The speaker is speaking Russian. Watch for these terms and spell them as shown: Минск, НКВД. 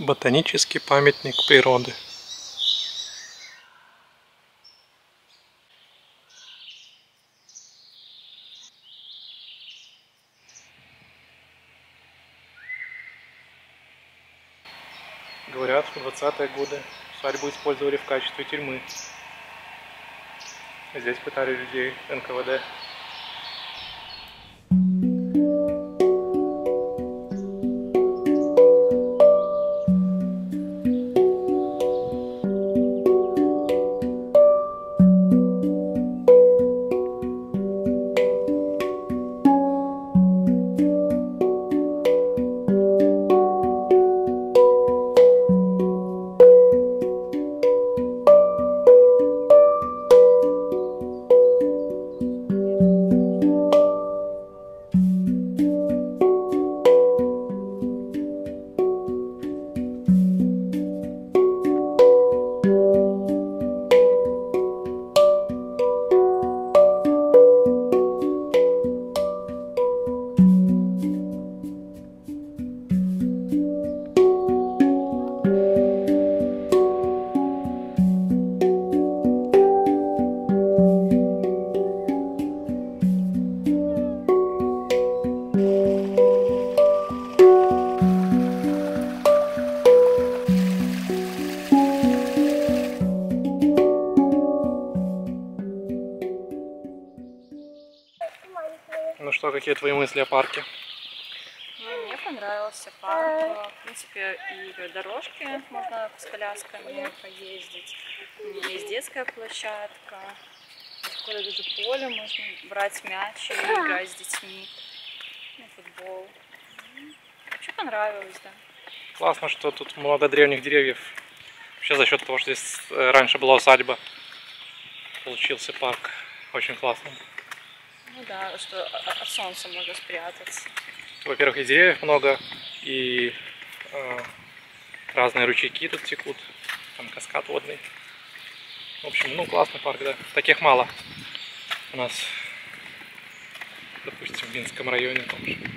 Ботанический памятник природы. Говорят, что в 20-е годы усадьбу использовали в качестве тюрьмы. Здесь пытали людей НКВД. Ну что, какие твои мысли о парке? Ну, мне понравился парк. В принципе, и дорожки можно с колясками поездить. Есть детская площадка. Какое-то даже поле можно брать мяч и играть с детьми. Ну, футбол. Вообще понравилось, да. Классно, что тут много древних деревьев. Вообще за счет того, что здесь раньше была усадьба, получился парк. Очень классный. Ну да, что от солнца можно спрятаться. Во-первых, и деревьев много, и разные ручейки тут текут, там каскад водный. В общем, ну классный парк, да. Таких мало у нас, допустим, в Минском районе. Там же.